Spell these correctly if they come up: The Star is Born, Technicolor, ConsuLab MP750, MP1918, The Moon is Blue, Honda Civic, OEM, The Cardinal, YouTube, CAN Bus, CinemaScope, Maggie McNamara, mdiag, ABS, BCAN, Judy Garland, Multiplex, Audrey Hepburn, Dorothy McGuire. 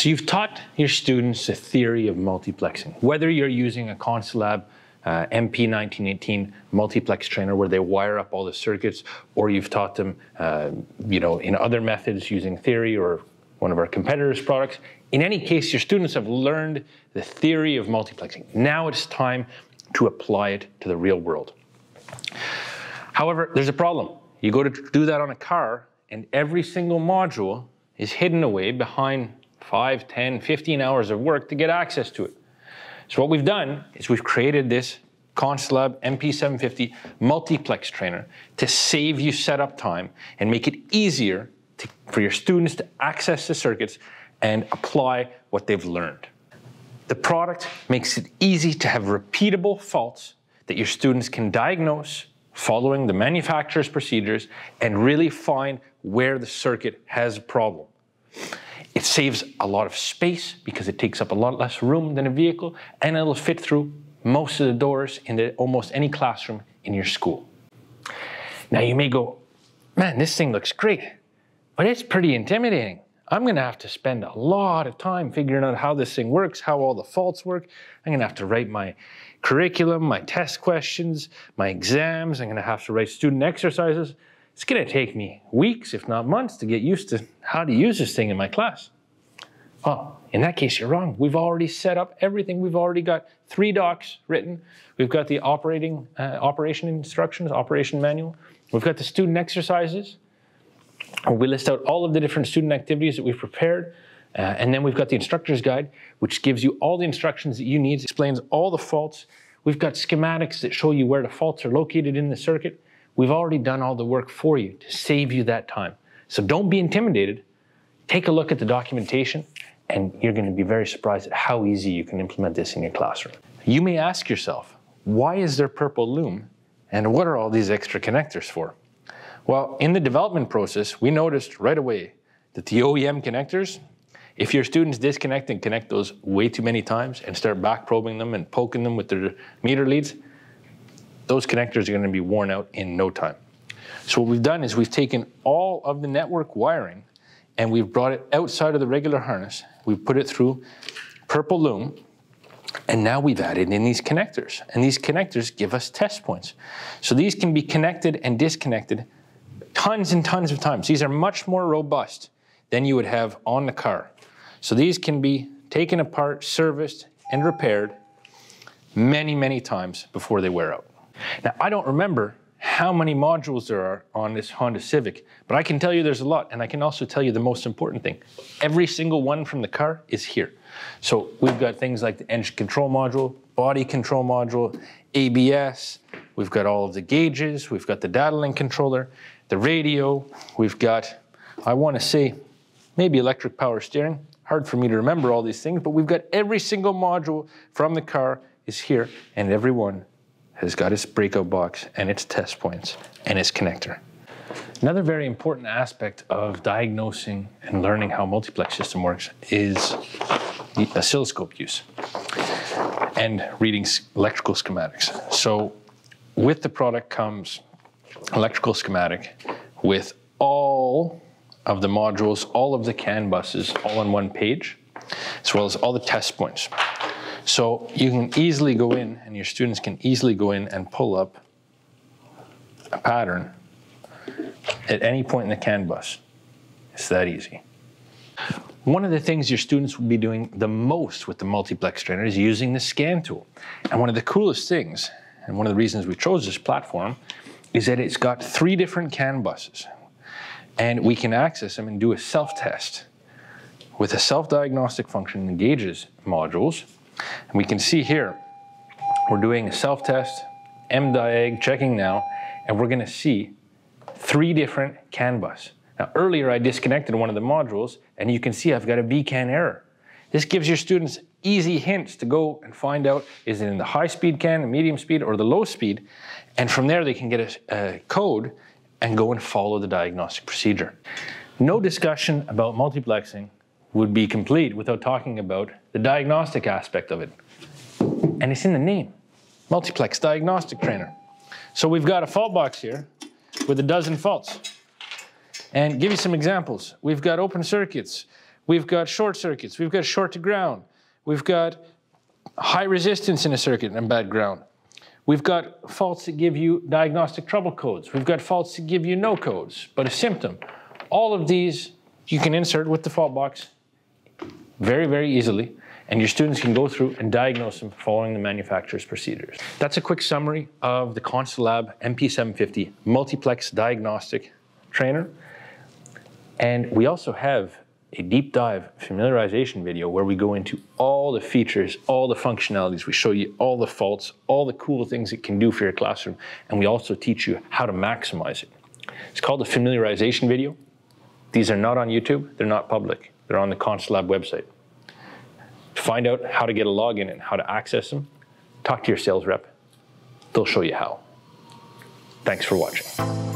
So you've taught your students the theory of multiplexing, whether you're using a ConsuLab MP1918 multiplex trainer where they wire up all the circuits, or you've taught them, in other methods using theory or one of our competitors' products. In any case, your students have learned the theory of multiplexing. Now it's time to apply it to the real world. However, there's a problem. You go to do that on a car and every single module is hidden away behind 5, 10, 15 hours of work to get access to it. So what we've done is we've created this ConsuLab MP750 multiplex trainer to save you setup time and make it easier for your students to access the circuits and apply what they've learned. The product makes it easy to have repeatable faults that your students can diagnose following the manufacturer's procedures and really find where the circuit has a problem. It saves a lot of space because it takes up a lot less room than a vehicle, and it'll fit through most of the doors in almost any classroom in your school. Now you may go, man, this thing looks great, but it's pretty intimidating. I'm gonna have to spend a lot of time figuring out how this thing works, how all the faults work. I'm gonna have to write my curriculum, my test questions, my exams. I'm gonna have to write student exercises. It's gonna take me weeks, if not months, to get used to how to use this thing in my class. Oh, in that case, you're wrong. We've already set up everything. We've already got 3 docs written. We've got the operation instructions, operation manual. We've got the student exercises. We list out all of the different student activities that we've prepared. And then we've got the instructor's guide, which gives you all the instructions that you need, explains all the faults. We've got schematics that show you where the faults are located in the circuit. We've already done all the work for you to save you that time. So don't be intimidated. Take a look at the documentation and you're going to be very surprised at how easy you can implement this in your classroom. You may ask yourself, why is there purple loom and what are all these extra connectors for? Well, in the development process, we noticed right away that the OEM connectors, if your students disconnect and connect those way too many times and start back probing them and poking them with their meter leads, those connectors are going to be worn out in no time. So what we've done is we've taken all of the network wiring and we've brought it outside of the regular harness. We've put it through purple loom. And now we've added in these connectors. And these connectors give us test points. So these can be connected and disconnected tons and tons of times. These are much more robust than you would have on the car. So these can be taken apart, serviced, and repaired many, many times before they wear out. Now, I don't remember how many modules there are on this Honda Civic, but I can tell you there's a lot, and I can also tell you the most important thing. Every single one from the car is here. So we've got things like the engine control module, body control module, ABS, we've got all of the gauges, we've got the data link controller, the radio, we've got, I want to say, maybe electric power steering. Hard for me to remember all these things, but we've got every single module from the car is here, and every one has got its breakout box and its test points and its connector. Another very important aspect of diagnosing and learning how multiplex system works is the oscilloscope use and reading electrical schematics. So with the product comes electrical schematic with all of the modules, all of the CAN buses, all on one page, as well as all the test points. So you can easily go in, and your students can easily go in and pull up a pattern at any point in the CAN bus. It's that easy. One of the things your students will be doing the most with the multiplex trainer is using the scan tool. And one of the coolest things, and one of the reasons we chose this platform, is that it's got 3 different CAN buses. And we can access them and do a self-test with a self-diagnostic function that engages modules. And we can see here, we're doing a self-test, mdiag, checking now, and we're gonna see 3 different CAN bus. Now, earlier I disconnected one of the modules, and you can see I've got a BCAN error. This gives your students easy hints to go and find out, is it in the high-speed CAN, the medium-speed, or the low-speed? And from there, they can get a code and go and follow the diagnostic procedure. No discussion about multiplexing would be complete without talking about the diagnostic aspect of it. And it's in the name, multiplex diagnostic trainer. So we've got a fault box here with a dozen faults. And give you some examples. We've got open circuits, We've got short circuits. We've got short to ground. We've got high resistance in a circuit and bad ground. We've got faults that give you diagnostic trouble codes. We've got faults that give you no codes, but a symptom. All of these you can insert with the fault box very, very easily, and your students can go through and diagnose them following the manufacturer's procedures. That's a quick summary of the ConsuLab MP750 Multiplex Diagnostic Trainer. And we also have a deep dive familiarization video where we go into all the features, all the functionalities. We show you all the faults, all the cool things it can do for your classroom. And we also teach you how to maximize it. It's called the familiarization video. These are not on YouTube. They're not public. They're on the ConsuLab website. To find out how to get a login and how to access them, talk to your sales rep. They'll show you how. Thanks for watching.